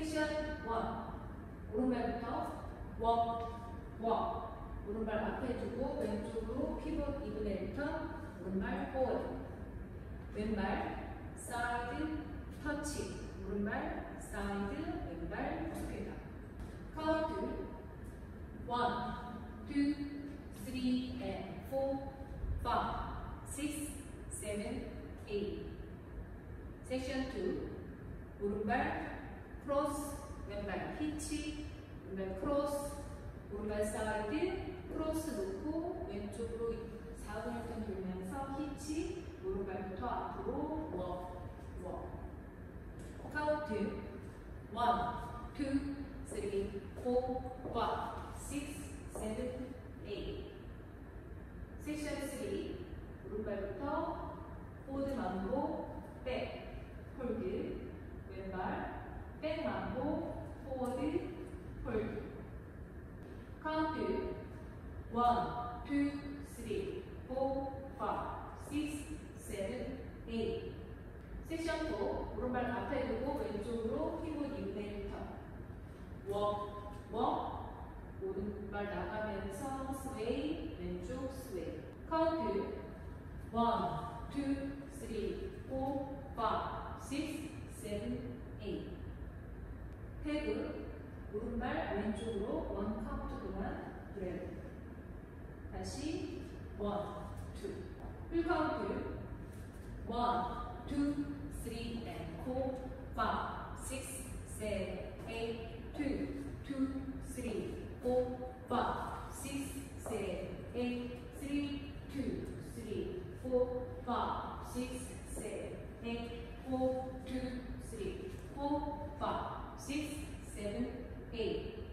포지션 1. 오른발부터 walk. 오른발 앞에 두고 왼쪽으로 피벗 2분의 1턴. 오른발 forward. 왼발 side 터치. 오른발 side 왼발 어깨다. 카운트 1, 2, 3, and 4, 5, 6, 7, 8. 섹션 2. 오른발 크로스, 왼발 피치. 오른발 크로스, 오른발 사이드 크로스 놓고 왼쪽으로 4분의 1턴 돌면서 히치. 오른발부터 앞으로 워크. 카운트 1, 2, 3, 4, 5, 6, 7, 8. 섹션 3. 오른발부터 포드 만보 백 홀드. 왼발 백 만보 포워드 홀드. 카운트 1, 2, 3, 4, 5, 6, 7, 8. 섹션 4. 오른발 앞에 두고 왼쪽으로 피봇 2분의 1턴. 워크. 오른발 나가면서 스웨이, 왼쪽 스웨이. 카운트 1, 2, 3, 4, 5, 6, 7, 8. 태그. 오른발 왼쪽으로 1 카운트 동안 드래그. 다시 1, 2. 풀 카운트 1, 2, 3, and 4, 5, 6, 7, 8, 2, 3, 4, 5, 6, 7, 8, 4, 5, 6, 7, 8, 4, 2, 3, 4, 5, 6, 7, 8.